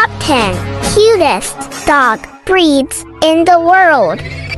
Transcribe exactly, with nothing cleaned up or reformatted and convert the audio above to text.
Top ten Cutest Dog Breeds in the World.